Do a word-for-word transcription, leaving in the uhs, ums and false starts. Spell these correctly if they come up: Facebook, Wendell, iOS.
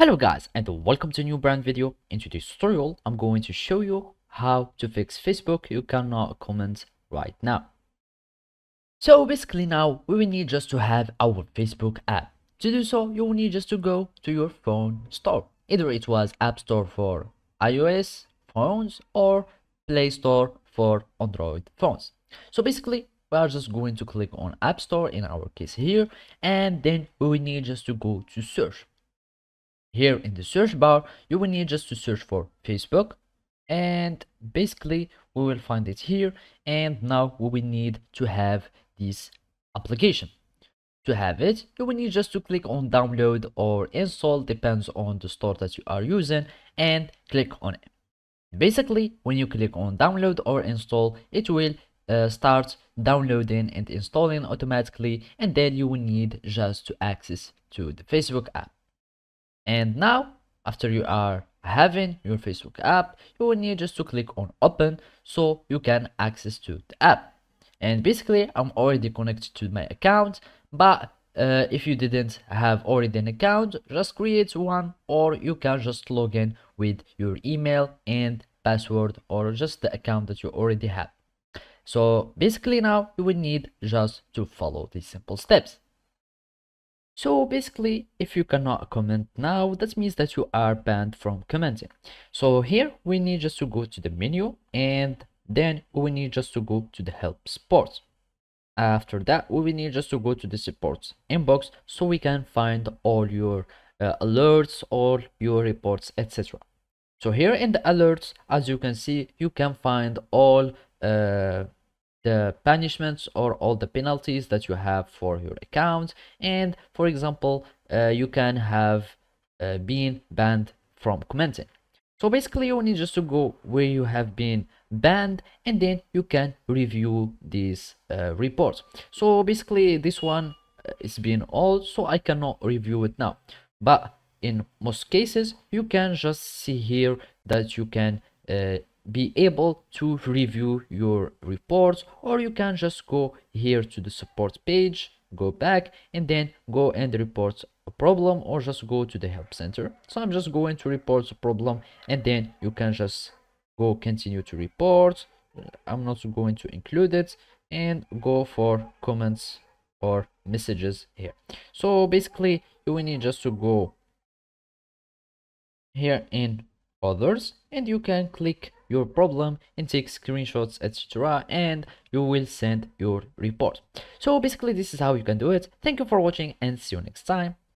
Hello guys, and welcome to a new brand video. In today's tutorial I'm going to show you how to fix Facebook you cannot comment right now. So basically now we will need just to have our Facebook app. To do so you will need just to go to your phone store, either it was App Store for iOS phones or Play Store for Android phones. So basically we are just going to click on App Store in our case here, and then we will need just to go to search. Here in the search bar you will need just to search for Facebook, and basically we will find it here. And now we will need to have this application. To have it you will need just to click on download or install, depends on the store that you are using, and click on it. Basically when you click on download or install it will uh, start downloading and installing automatically, and then you will need just to access to the Facebook app. And now after you are having your Facebook app you will need just to click on open so you can access to the app. And basically I'm already connected to my account, but uh, if you didn't have already an account just create one, or you can just log in with your email and password or just the account that you already have. So basically now you will need just to follow these simple steps. So basically if you cannot comment now that means that you are banned from commenting. So here we need just to go to the menu, and then we need just to go to the help support. After that we need just to go to the support inbox so we can find all your uh, alerts, all your reports, etc. So here in the alerts as you can see you can find all uh, the punishments or all the penalties that you have for your account. And for example uh, you can have uh, been banned from commenting. So basically you need just to go where you have been banned, and then you can review these uh, reports. So basically this one is being old so I cannot review it now, but in most cases you can just see here that you can uh, be able to review your reports, or you can just go here to the support page, go back, and then go and report a problem, or just go to the help center. So I'm just going to report a problem, and then you can just go continue to report. I'm not going to include it, and go for comments or messages here. So basically you will need just to go here in others, and you can click your problem and take screenshots, etc., and you will send your report. So basically this is how you can do it. Thank you for watching and see you next time.